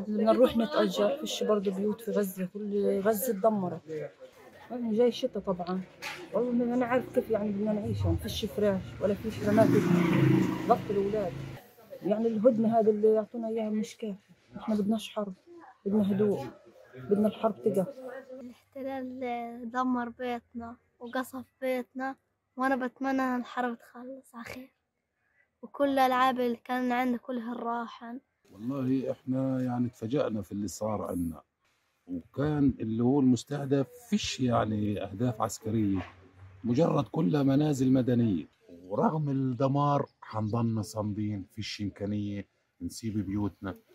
بدنا نروح نتأجر، فيش برضه بيوت في غزة، كل غزة اتدمرت. جاي الشتاء طبعا، والله أنا عارف كيف يعني بدنا نعيش، يعني فيش فراش ولا فيش رماتب، ضغط الأولاد، يعني الهدنة هذا اللي يعطونا إياها مش كافي. إحنا بدناش حرب، بدنا هدوء، بدنا الحرب تقف. الاحتلال دمر بيتنا وقصف بيتنا، وأنا بتمنى أن الحرب تخلص على خير، وكل الألعاب اللي كان عندنا كلها راحن. والله إحنا يعني تفاجأنا في اللي صار عنا، وكان اللي هو المستهدف فيش يعني أهداف عسكرية، مجرد كلها منازل مدنية. ورغم الدمار حنضلنا صامدين، فيش إمكانية نسيب بيوتنا.